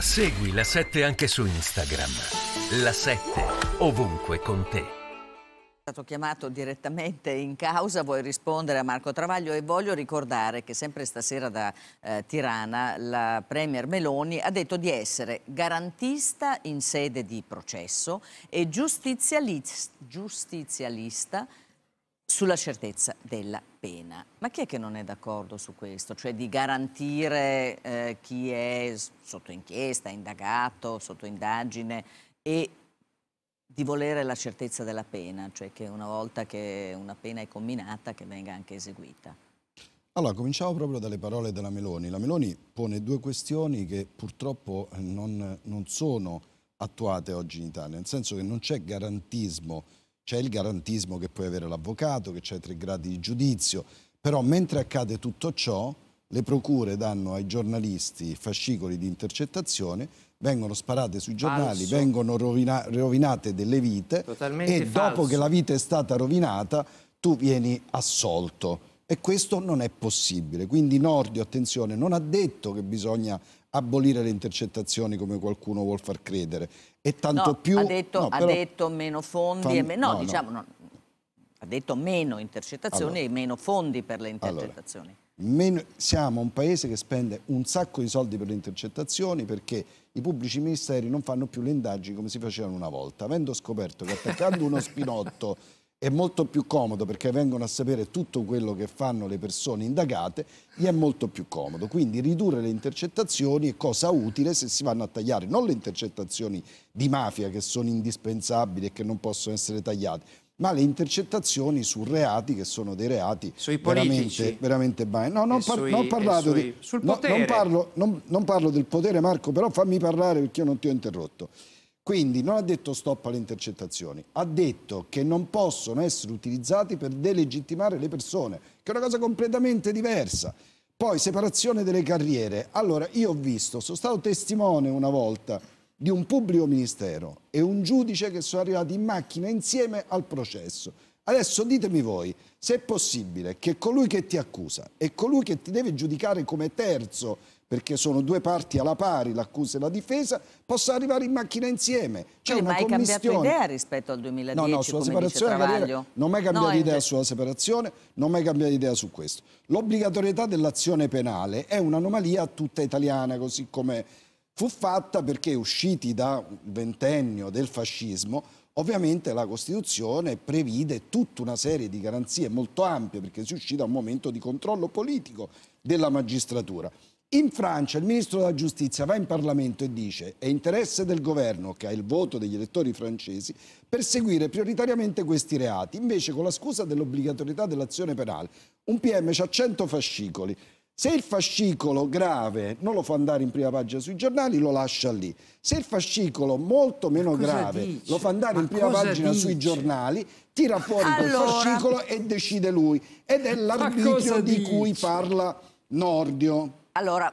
Segui La 7 anche su Instagram. La 7, ovunque con te. Stato chiamato direttamente in causa, vuoi rispondere a Marco Travaglio? E voglio ricordare che sempre stasera da Tirana la Premier Meloni ha detto di essere garantista in sede di processo e giustizialista sulla certezza della pena. Ma chi è che non è d'accordo su questo? Cioè di garantire chi è sotto inchiesta, indagato, sotto indagine e di volere la certezza della pena, cioè che una volta che una pena è comminata che venga anche eseguita. Allora, cominciamo proprio dalle parole della Meloni. La Meloni pone due questioni che purtroppo non sono attuate oggi in Italia, nel senso che non c'è garantismo, c'è il garantismo che può avere l'avvocato, che c'è 3 gradi di giudizio, però mentre accade tutto ciò le procure danno ai giornalisti fascicoli di intercettazione, vengono sparate sui giornali, falso. Vengono rovinate delle vite. Totalmente e falso. Dopo che la vita è stata rovinata tu vieni assolto e questo non è possibile. Quindi Nordio, attenzione, non ha detto che bisogna abolire le intercettazioni come qualcuno vuol far credere e tanto no, più... Ha detto meno fondi e meno... Ha detto meno intercettazioni e meno fondi per le intercettazioni. Siamo un paese che spende un sacco di soldi per le intercettazioni perché i pubblici ministeri non fanno più le indagini come si facevano una volta, avendo scoperto che attaccando uno spinotto è molto più comodo perché vengono a sapere tutto quello che fanno le persone indagate, gli è molto più comodo. Quindi ridurre le intercettazioni è cosa utile se si vanno a tagliare non le intercettazioni di mafia che sono indispensabili e che non possono essere tagliate, ma le intercettazioni su reati che sono dei reati veramente, veramente banali. No, non parlo del potere, Marco, però fammi parlare perché io non ti ho interrotto. Quindi non ha detto stop alle intercettazioni, ha detto che non possono essere utilizzati per delegittimare le persone, che è una cosa completamente diversa. Poi separazione delle carriere. Allora, io ho visto, sono stato testimone una volta di un pubblico ministero e un giudice che sono arrivati in macchina insieme al processo. Adesso ditemi voi se è possibile che colui che ti accusa e colui che ti deve giudicare come terzo, perché sono due parti alla pari, l'accusa e la difesa, possa arrivare in macchina insieme. C'è una commissione. Hai cambiato idea rispetto al 2010? No, sulla separazione carriera, non ho mai cambiato idea sulla separazione, non ho mai cambiato idea su questo. L'obbligatorietà dell'azione penale è un'anomalia tutta italiana, così come fu fatta, perché usciti dal ventennio del fascismo ovviamente la Costituzione previde tutta una serie di garanzie molto ampie perché si uscì da un momento di controllo politico della magistratura. In Francia il ministro della giustizia va in Parlamento e dice è interesse del governo, che ha il voto degli elettori francesi, perseguire prioritariamente questi reati, invece con la scusa dell'obbligatorietà dell'azione penale. Un PM ha 100 fascicoli. Se il fascicolo grave non lo fa andare in prima pagina sui giornali, lo lascia lì. Se il fascicolo molto meno grave lo fa andare in prima pagina sui giornali, tira fuori quel fascicolo e decide lui. Ed è l'arbitrio di cui parla Nordio. Allora...